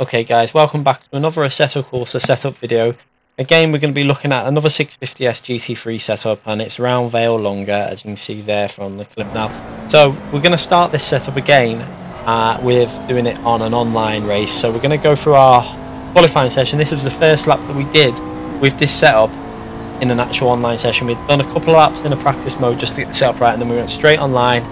Okay guys, welcome back to another Assetto Corsa setup video. Again, we're going to be looking at another 650S GT3 setup, and it's around Vallelunga, as you can see there from the clip now. So we're going to start this setup again with doing it on an online race. So we're going to go through our qualifying session. This was the first lap that we did with this setup in an actual online session. We'd done a couple of laps in a practice mode just to get the setup right, and then we went straight online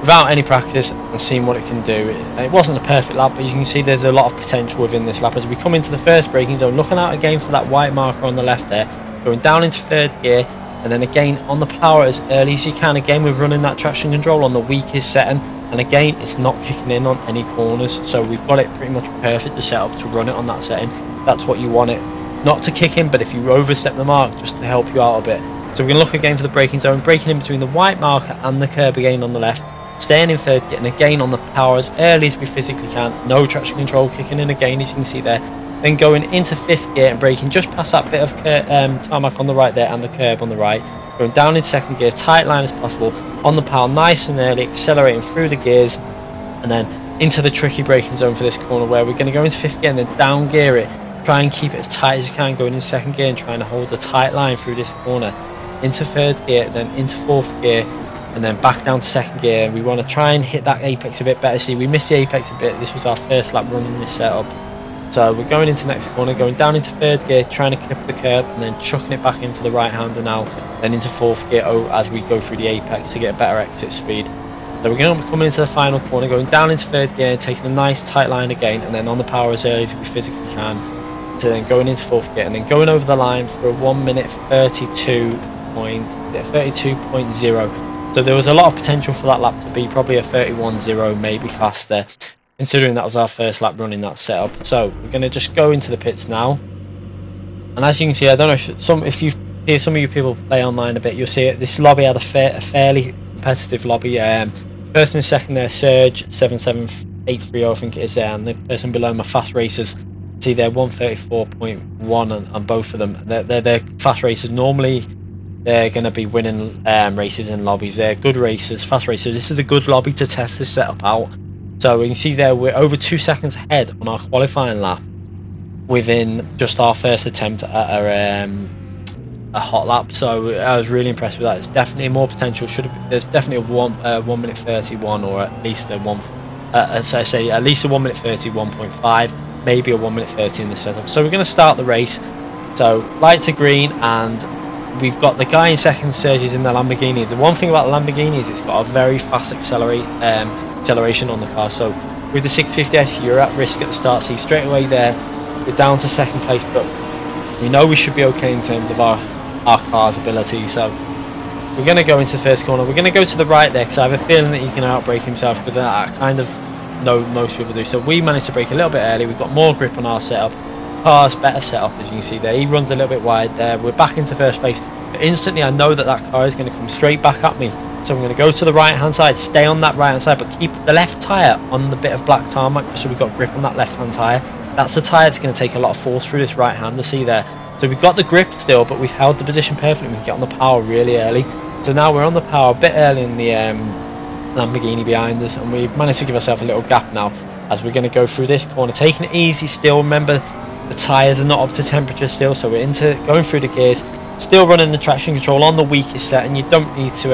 without any practice and seeing what it can do. It wasn't a perfect lap, but as you can see, there's a lot of potential within this lap. As we come into the first braking zone, looking out again for that white marker on the left there, going down into third gear, and then again on the power as early as you can. Again, we're running that traction control on the weakest setting, and again, it's not kicking in on any corners, so we've got it pretty much perfect to set up to run it on that setting. That's what you want it not to kick in, but if you overstep the mark, just to help you out a bit. So we're going to look again for the braking zone, breaking in between the white marker and the curb again on the left, staying in third, getting again on the power as early as we physically can, no traction control, kicking in again as you can see there, then going into fifth gear and braking just past that bit of tarmac on the right there and the curb on the right, going down in second gear, tight line as possible, on the power nice and early, accelerating through the gears, and then into the tricky braking zone for this corner where we're going to go into fifth gear and then down gear it, try and keep it as tight as you can, going in second gear and trying to hold a tight line through this corner, into third gear, then into fourth gear, and then back down to second gear. We want to try and hit that apex a bit better. See, we missed the apex a bit. This was our first lap running this setup. So we're going into the next corner, going down into third gear, trying to clip the curb, and then chucking it back in for the right-hander now, then into fourth gear as we go through the apex to get a better exit speed. So we're going to be coming into the final corner, going down into third gear, taking a nice tight line again, and then on the power as early as we physically can, so then going into fourth gear, and then going over the line for a 1:32.0. So there was a lot of potential for that lap to be probably a 31.0, maybe faster, considering that was our first lap running that setup. So we're going to just go into the pits now, and as you can see, I don't know if you hear some of you people play online a bit, you'll see it. This lobby had a fairly competitive lobby. Person in second there, Surge 77830, I think it is there, and the person below my fast racers. See, they're 1:34.1, and both of them, they're fast racers. Normally they're going to be winning races in lobbies. They're good racers, fast racers. This is a good lobby to test this setup out. So you can see there, we're over 2 seconds ahead on our qualifying lap within just our first attempt at a hot lap. So I was really impressed with that. It's definitely more potential. There's definitely a 1:31, or at least a at least a 1:31.5, maybe a 1:30 in the setup. So we're going to start the race. So lights are green, and we've got the guy in second, Surge's in the Lamborghini. The one thing about the Lamborghini is it's got a very fast acceleration on the car. So with the 650S, you're at risk at the start. See, straight away there, we're down to second place, but we know we should be okay in terms of our car's ability. So we're going to go into the first corner. We're going to go to the right there because I have a feeling that he's going to outbrake himself, because I kind of know most people do. So we managed to brake a little bit early. We've got more grip on our setup. Car's better setup, as you can see there. He runs a little bit wide there. We're back into first place, but instantly I know that that car is going to come straight back at me. So I'm going to go to the right hand side, stay on that right hand side, but keep the left tyre on the bit of black tarmac, just so we've got grip on that left hand tyre. That's the tyre that's going to take a lot of force through this right hand, to see there. So we've got the grip still, but we've held the position perfectly. We can get on the power really early. So now we're on the power a bit early in the Lamborghini behind us, and we've managed to give ourselves a little gap now as we're going to go through this corner, taking it easy still. Remember, the tyres are not up to temperature still, so we're into going through the gears, still running the traction control on the weakest set, and you don't need to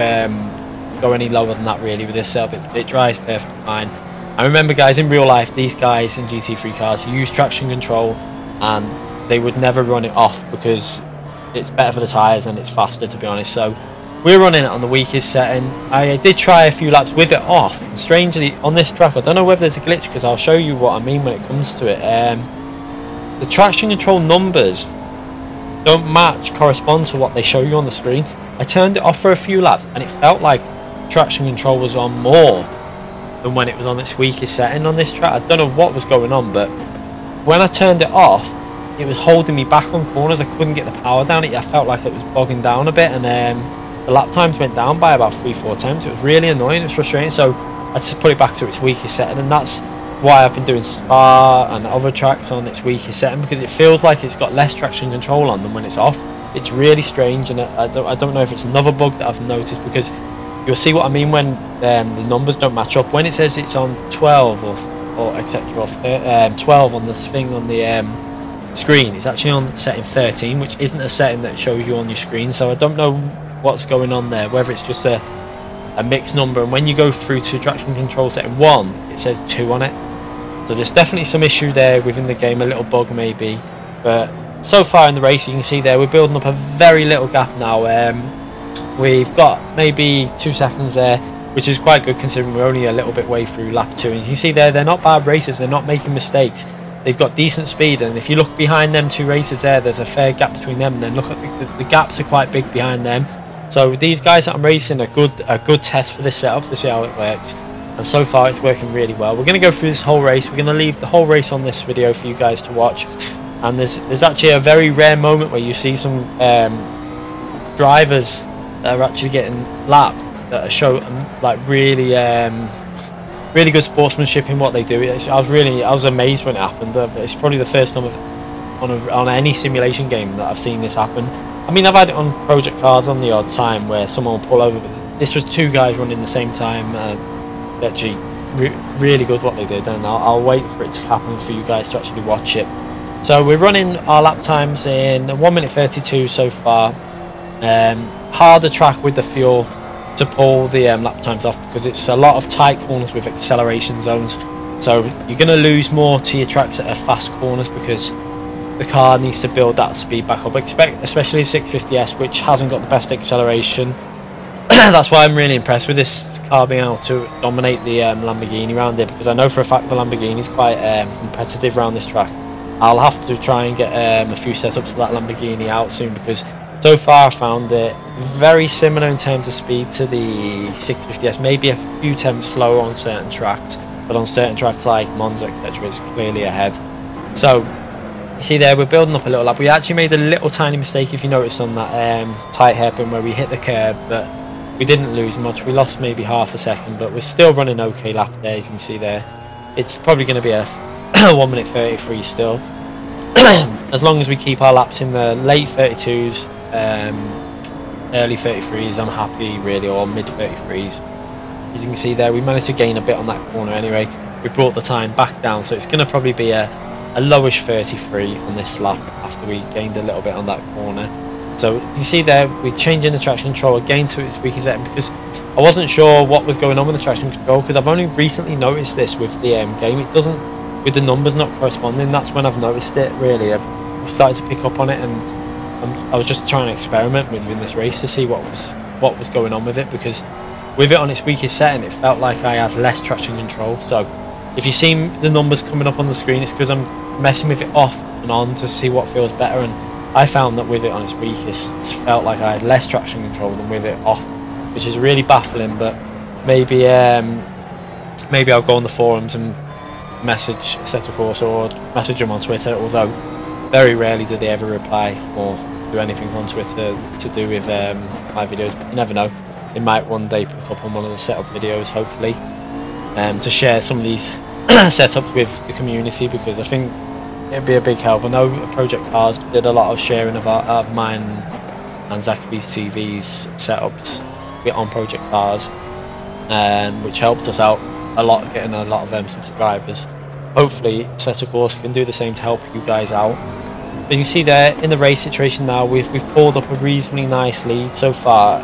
go any lower than that really with this setup. It dries perfectly fine. I remember, guys, in real life, these guys in GT3 cars use traction control, and they would never run it off because it's better for the tyres and it's faster, to be honest. So we're running it on the weakest setting. I did try a few laps with it off. Strangely, on this track, I don't know whether there's a glitch, because I'll show you what I mean when it comes to it. The traction control numbers don't match, correspond to what they show you on the screen. I turned it off for a few laps, and it felt like traction control was on more than when it was on its weakest setting on this track. I don't know what was going on, but when I turned it off, it was holding me back on corners. I couldn't get the power down. I felt like it was bogging down a bit, and the lap times went down by about 3-4 times. It was really annoying. It was frustrating. So I just put it back to its weakest setting, and that's why I've been doing Spa and other tracks on its weaker setting, because it feels like it's got less traction control on than when it's off. It's really strange, and I don't know if it's another bug that I've noticed, because you'll see what I mean when the numbers don't match up. When it says it's on 12 or or etc. 12 on this thing on the screen. It's actually on setting 13, which isn't a setting that shows you on your screen, so I don't know what's going on there, whether it's just a mixed number. And when you go through to traction control setting 1, it says 2 on it, so there's definitely some issue there within the game, a little bug maybe. But so far in the race, you can see there we're building up a very little gap now. We've got maybe 2 seconds there, which is quite good considering we're only a little bit way through lap 2. And you can see there, they're not bad racers, they're not making mistakes. They've got decent speed, and if you look behind them 2 racers there, there's a fair gap between them. And then look at the gaps are quite big behind them. So these guys that I'm racing are a good test for this setup to see how it works. And so far it's working really well. We're going to go through this whole race. We're going to leave the whole race on this video for you guys to watch. And there's actually a very rare moment where you see some drivers that are actually getting lapped that show like really really good sportsmanship in what they do. I was amazed when it happened. It's probably the first time on any simulation game that I've seen this happen. I mean, I've had it on Project Cars on the odd time where someone will pull over, but this was 2 guys running the same time. Actually really good what they did, and I'll wait for it to happen for you guys to actually watch it. So we're running our lap times in 1:32 so far. Harder track with the fuel to pull the lap times off, because it's a lot of tight corners with acceleration zones, so you're going to lose more to your tracks that are fast corners because the car needs to build that speed back up, especially 650S, which hasn't got the best acceleration. That's why I'm really impressed with this car being able to dominate the Lamborghini around it, because I know for a fact the Lamborghini is quite competitive around this track. I'll have to try and get a few setups for that Lamborghini out soon, because so far I found it very similar in terms of speed to the 650S, maybe a few tenths slower on certain tracks, but on certain tracks like Monza etc. it's clearly ahead. So you see there, we're building up a little lap. We actually made a little tiny mistake, if you notice, on that tight hairpin where we hit the curb, but we didn't lose much. We lost maybe half a second, but we're still running okay lap there. As you can see there, it's probably going to be a 1:33 still, as long as we keep our laps in the late 32s, early 33s, I'm happy really, or mid 33s. As you can see there, we managed to gain a bit on that corner anyway. We brought the time back down, so it's going to probably be a lowish 33 on this lap after we gained a little bit on that corner. So you see there, we're changing the traction control again to its weakest end, because I wasn't sure what was going on with the traction control, because I've only recently noticed this with the game. It doesn't, with the numbers not corresponding, that's when I've noticed it really. I've started to pick up on it, and I was just trying to experiment within this race to see what was going on with it, because with it on its weakest setting, it felt like I had less traction control. So if you've seen the numbers coming up on the screen, it's because I'm messing with it off and on to see what feels better, and I found that with it on its weakest, it felt like I had less traction control than with it off, which is really baffling. But maybe maybe I'll go on the forums and message Assetto Corsa or message them on Twitter, although very rarely do they ever reply or do anything on Twitter to do with my videos. But you never know, they might one day pick up on one of the setup videos, hopefully, to share some of these setups with the community, because I think it'd be a big help. I know Project Cars did a lot of sharing of mine and Zaxby's TV's setups on Project Cars, which helped us out a lot, getting a lot of subscribers. Hopefully Assetto Corsa can do the same to help you guys out. But you can see there in the race situation now, we've pulled up a reasonably nice lead so far.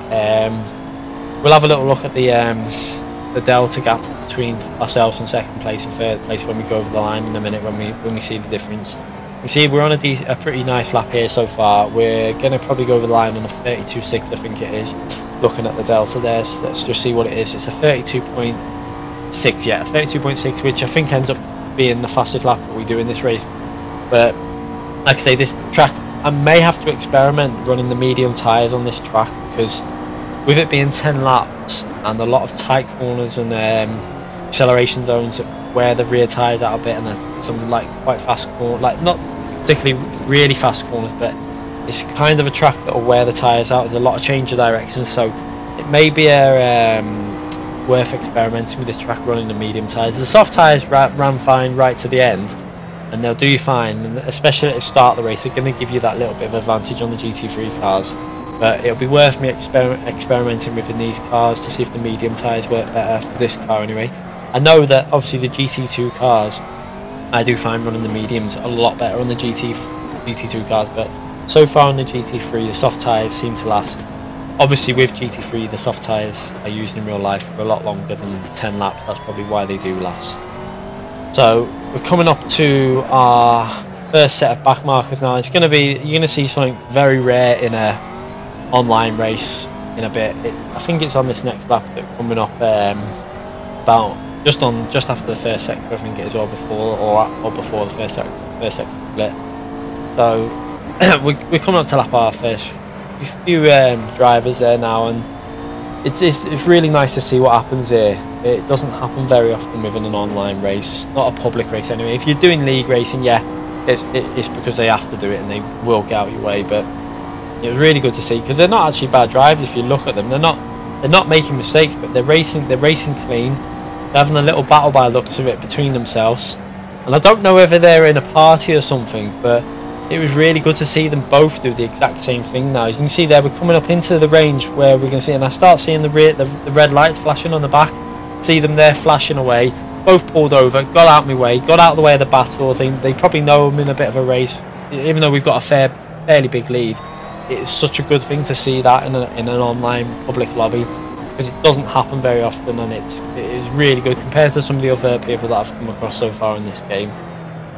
We'll have a little look at the delta gap between ourselves and second place and third place when we go over the line in a minute, when we see the difference. You see we're on a pretty nice lap here so far. We're gonna probably go over the line on a 32.6, I think it is, looking at the delta there. So let's just see what it is. It's a 32.6, yeah, 32.6, which I think ends up being the fastest lap that we do in this race. But like I say, this track, I may have to experiment running the medium tyres on this track, because with it being 10 laps and a lot of tight corners and acceleration zones that wear the rear tyres out a bit, and some like quite fast corners, like not particularly really fast corners, but it's kind of a track that will wear the tyres out. There's a lot of change of direction, so it may be a worth experimenting with this track running the medium tyres. The soft tyres ran fine right to the end, and they'll do you fine, and especially at the start of the race, they're going to give you that little bit of advantage on the GT3 cars. But it'll be worth me experimenting within these cars to see if the medium tyres work better for this car anyway. I know that obviously the GT2 cars, I do find running the mediums a lot better on the GT2 cars, but so far on the GT3 the soft tyres seem to last. Obviously with GT3 the soft tyres are used in real life for a lot longer than 10 laps, that's probably why they do last. So we're coming up to our first set of back markers now. It's going to be, you're going to see something very rare in a online race in a bit. I think it's on this next lap that's coming up, about just after the first sector, I think it is, or before, or before the first sector split. So we're coming up to lap our first few drivers there now, and it's really nice to see what happens here. It doesn't happen very often within an online race, not a public race anyway. If you're doing league racing, yeah, it's because they have to do it and they will get out of your way, but it was really good to see, because they're not actually bad drivers. If you look at them, they're not making mistakes, but they're racing clean. They're having a little battle by the looks of it between themselves, and I don't know whether they're in a party or something, but it was really good to see them both do the exact same thing now. As you can see there, we're coming up into the range where we're going to see, and I start seeing the red lights flashing on the back. See them there flashing away, both pulled over, got out my way, got out of the way of the battle. I think they probably know I'm in a bit of a race, even though we've got a fairly big lead. It's such a good thing to see that in an online public lobby, because it doesn't happen very often, and it is really good compared to some of the other people that I've come across so far in this game.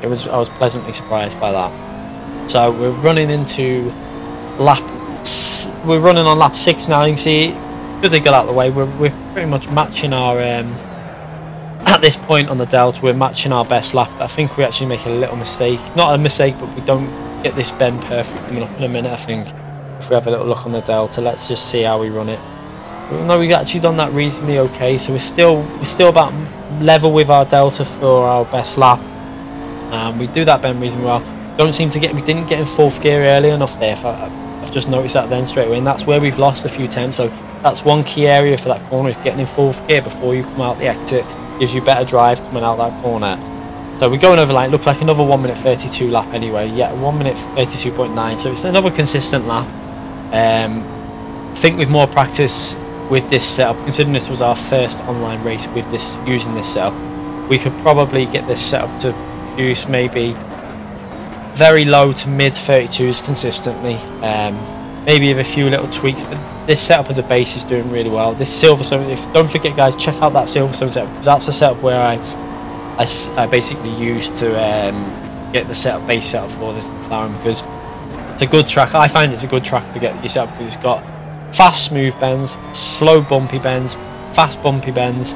I was pleasantly surprised by that. So we're running into lap 6 now. You can see, because they got out of the way, we're pretty much matching our at this point on the Delta, we're matching our best lap. I think we actually make a little mistake, not a mistake, but we don't get this bend perfect coming up in a minute. I think if we have a little look on the Delta, let's just see how we run it. No, we've actually done that reasonably okay, so we're still about level with our Delta for our best lap, and we do that bend reasonably well. Don't seem to get, we didn't get in fourth gear early enough there. I've just noticed that then straight away, and that's where we've lost a few tenths. So that's one key area for that corner, is getting in fourth gear before you come out the exit. Gives you better drive coming out that corner. So we're going over, like, looks like another 1:32 lap anyway. Yeah, 1:32.9, so it's another consistent lap. I think with more practice with this setup, considering this was our first online race with this, using this setup, we could probably get this setup to produce maybe very low to mid 32s consistently, maybe with a few little tweaks, but this setup as a base is doing really well. This Silverstone, don't forget guys, check out that Silverstone setup, because that's the setup where I basically used to get the base setup for this McLaren, because it's a good track. I find it's a good track to get your setup, because it's got fast smooth bends, slow bumpy bends, fast bumpy bends.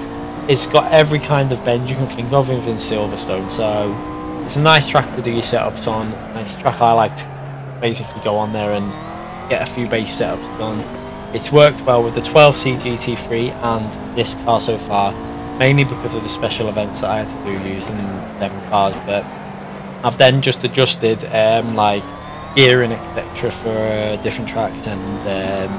It's got every kind of bend you can think of within Silverstone, so it's a nice track to do your setups on. It's a track I like to basically go on there and get a few base setups done. It's worked well with the 12C GT3 and this car so far, mainly because of the special events that I had to do using them cars, but I've then just adjusted like gearing etc for different tracks, and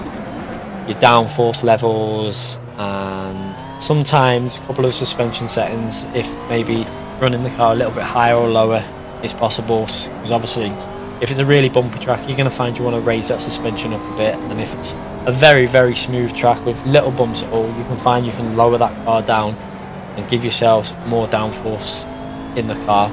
your downforce levels, and sometimes a couple of suspension settings if maybe running the car a little bit higher or lower is possible, because obviously if it's a really bumpy track, you're going to find you want to raise that suspension up a bit, and if it's a very very smooth track with little bumps at all, you can find you can lower that car down and give yourselves more downforce in the car.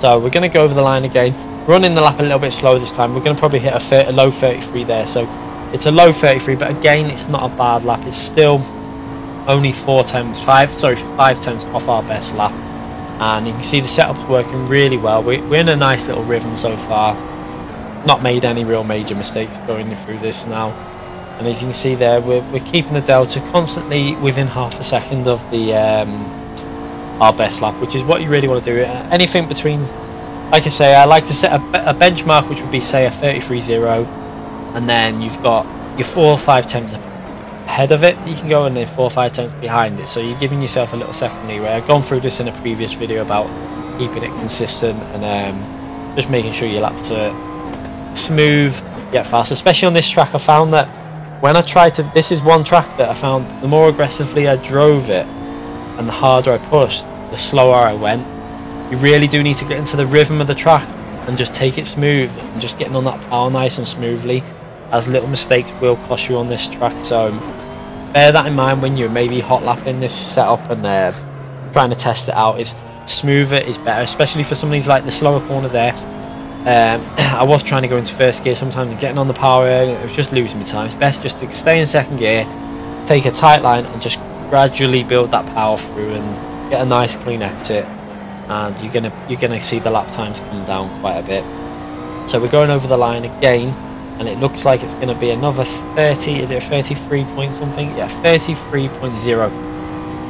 So we're going to go over the line again, running the lap a little bit slow this time. We're going to probably hit a low 33 there, so it's a low 33, but again it's not a bad lap. It's still only 5 tenths off our best lap, and you can see the setup's working really well. We're in a nice little rhythm so far, not made any real major mistakes going through this now, and as you can see there, we're keeping the Delta constantly within half a second of the our best lap, which is what you really want to do. Anything between, like I say, I like to set a benchmark which would be say a 33.0, and then you've got your 4 or 5 tenths ahead of it, you can go, and then 4 or 5 tenths behind it, so you're giving yourself a little second leeway. I've gone through this in a previous video about keeping it consistent and just making sure your laps are smooth yet fast, especially on this track. I found that when I tried to, this is one track that I found the more aggressively I drove it and the harder I pushed, the slower I went. You really do need to get into the rhythm of the track and just take it smooth, and just getting on that power nice and smoothly, as little mistakes will cost you on this track. So bear that in mind when you're maybe hot lapping this setup, and trying to test it out. It's smoother, it's better, especially for something like the slower corner there. I was trying to go into first gear sometimes and getting on the power, it was just losing me time. It's best just to stay in second gear, take a tight line and just gradually build that power through and get a nice clean exit, and you're gonna see the lap times come down quite a bit. So we're going over the line again, and it looks like it's going to be another 30, is it 33 point something? Yeah, 33.0.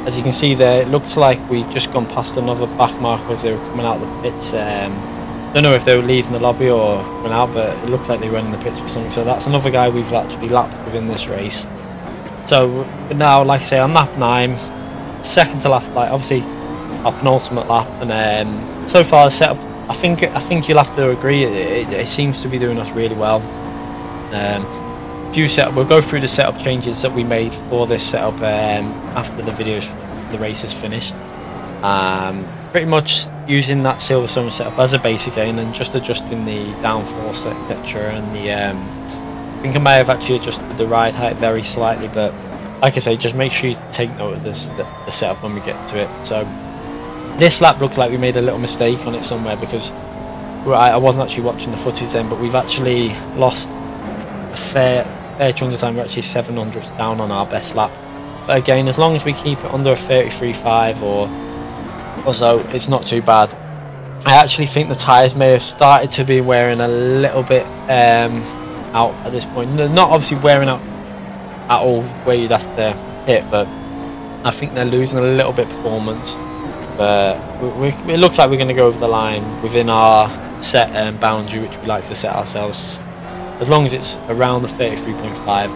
As you can see there, it looks like we've just gone past another back marker as they were coming out of the pits. I don't know if they were leaving the lobby or coming out, but it looks like they were in the pits or something. So that's another guy we've actually lapped within this race. So now, like I say, on lap 9, second to last lap, obviously our penultimate lap, and so far the setup, I think you'll have to agree, it seems to be doing us really well. We'll go through the setup changes that we made for this setup after the race is finished. Pretty much using that Silverstone setup as a base again, and just adjusting the downforce, etc. And the I think I may have actually adjusted the ride height very slightly, but like I say, just make sure you take note of this the setup when we get to it. So this lap looks like we made a little mistake on it somewhere, because I wasn't actually watching the footage then, but we've actually lost a fair chunk of time. We're actually 700 down on our best lap, but again, as long as we keep it under a 33.5 or so, it's not too bad. I actually think the tyres may have started to be wearing a little bit out at this point. They're not obviously wearing out at all where you'd have to hit, but I think they're losing a little bit performance. But it looks like we're going to go over the line within our set boundary, which we like to set ourselves. As long as it's around the 33.5,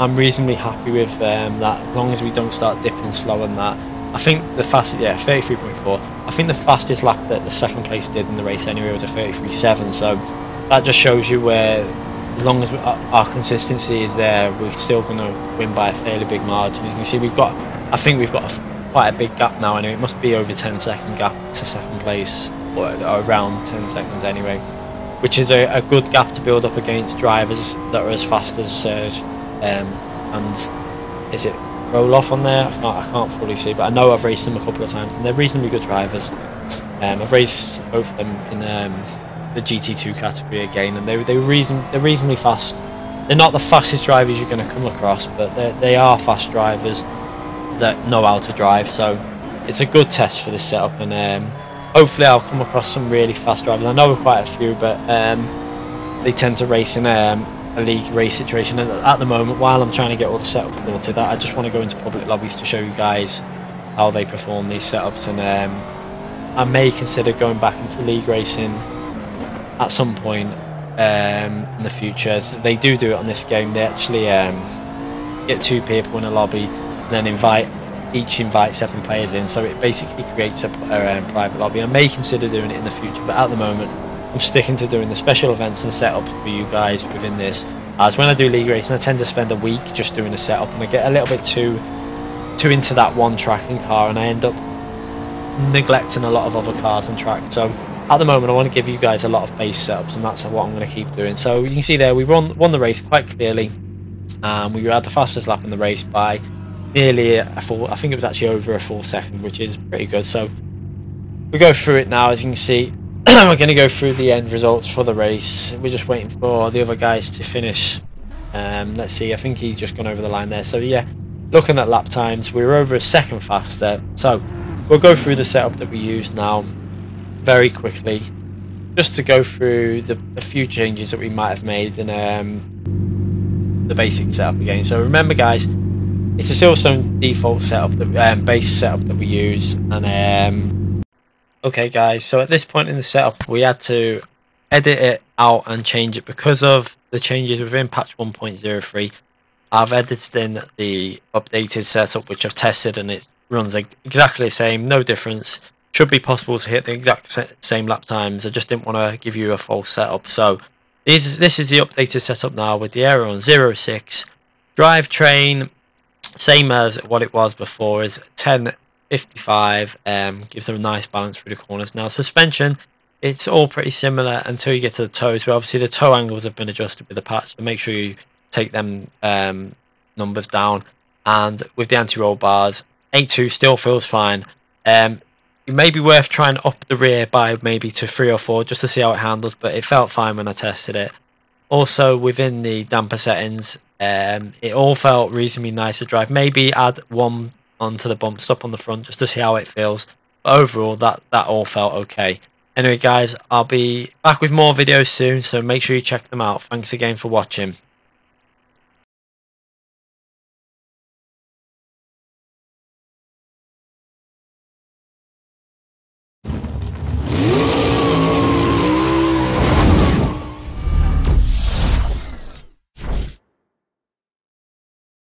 I'm reasonably happy with that, as long as we don't start dipping slow on that. I think the fastest, yeah, 33.4. I think the fastest lap that the second place did in the race anyway was a 33.7, so that just shows you where, as long as our consistency is there, we're still going to win by a fairly big margin. As you can see, we've got, I think we've got quite a big gap now anyway. It must be over 10-second gap to second place, or around 10 seconds anyway, which is a good gap to build up against drivers that are as fast as Surge. And is it Roloff on there? I can't fully see, but I know I've raced them a couple of times, and they're reasonably good drivers. I've raced both of them in the GT2 category again, and they're reasonably fast. They're not the fastest drivers you're going to come across, but they are fast drivers that know how to drive. So it's a good test for this setup, and hopefully I'll come across some really fast drivers. I know quite a few, but they tend to race in a league race situation. And at the moment, while I'm trying to get all the setups sorted, I just want to go into public lobbies to show you guys how they perform these setups. And I may consider going back into league racing at some point in the future. So they do it on this game. They actually get 2 people in a lobby and then each invite 7 players in, so it basically creates a private lobby. I may consider doing it in the future, but at the moment I'm sticking to doing the special events and setups for you guys within this, as when I do league racing I tend to spend a week just doing a setup, and I get a little bit too into that one track and car, and I end up neglecting a lot of other cars and tracks. So at the moment I want to give you guys a lot of base setups, and that's what I'm going to keep doing. So you can see there, we won the race quite clearly, and we had the fastest lap in the race by nearly a full, I think it was actually over a full second, which is pretty good. So we go through it now. As you can see, we're going to go through the end results for the race. We're just waiting for the other guys to finish. Let's see, I think he's just gone over the line there. So yeah, looking at lap times, we were over a second faster. So we'll go through the setup that we used now very quickly, just to go through the few changes that we might have made in the basic setup again. So remember guys, it's a Silverstone default setup, the base setup that we use. And okay guys, so at this point in the setup we had to edit it out and change it because of the changes within patch 1.03. I've edited in the updated setup, which I've tested, and it runs exactly the same, no difference. Should be possible to hit the exact same lap times. I just didn't want to give you a false setup. So this is the updated setup now, with the error on 06. Drivetrain, same as what it was before, is 10.55. Gives them a nice balance through the corners. Now suspension, it's all pretty similar until you get to the toes, but obviously the toe angles have been adjusted with the patch, so make sure you take them numbers down. And with the anti-roll bars, 8.2 still feels fine. It may be worth trying up the rear by maybe to 3 or 4 just to see how it handles, but it felt fine when I tested it. Also, within the damper settings, it all felt reasonably nice to drive. Maybe add one onto the bump stop on the front just to see how it feels. But overall, that all felt okay. Anyway, guys, I'll be back with more videos soon, so make sure you check them out. Thanks again for watching.